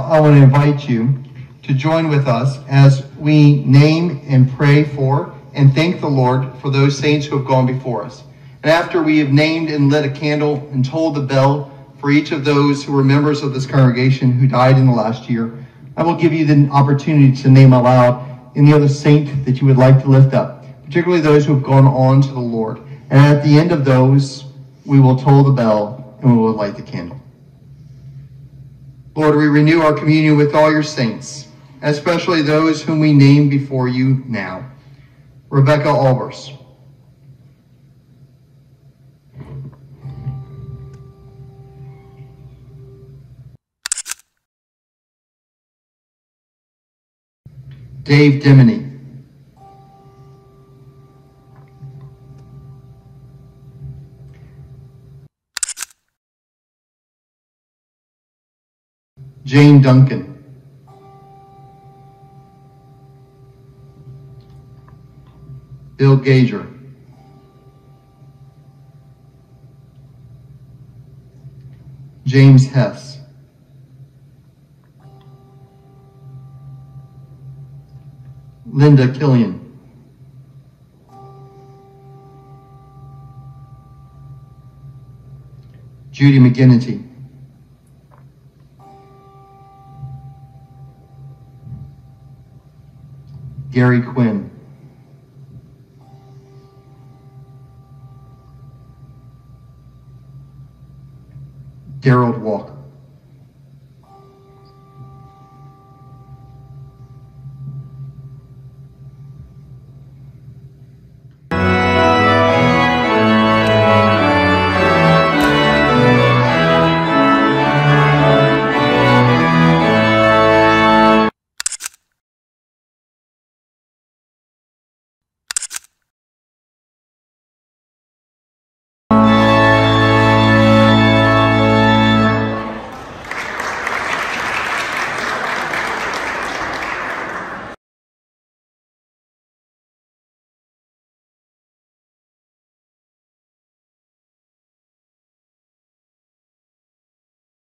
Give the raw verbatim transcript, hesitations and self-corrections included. now I want to invite you to join with us as we name and pray for and thank the Lord for those saints who have gone before us. And after we have named and lit a candle and tolled the bell for each of those who were members of this congregation who died in the last year, I will give you the opportunity to name aloud any other saint that you would like to lift up, particularly those who have gone on to the Lord. And at the end of those, we will toll the bell and we will light the candle. Lord, we renew our communion with all your saints, especially those whom we name before you now. Becky Albers. Dave Diminy. Jane Duncan. Bill Gager. James Hess. Linda Killian. Judy McGinnity. Gary Quinn.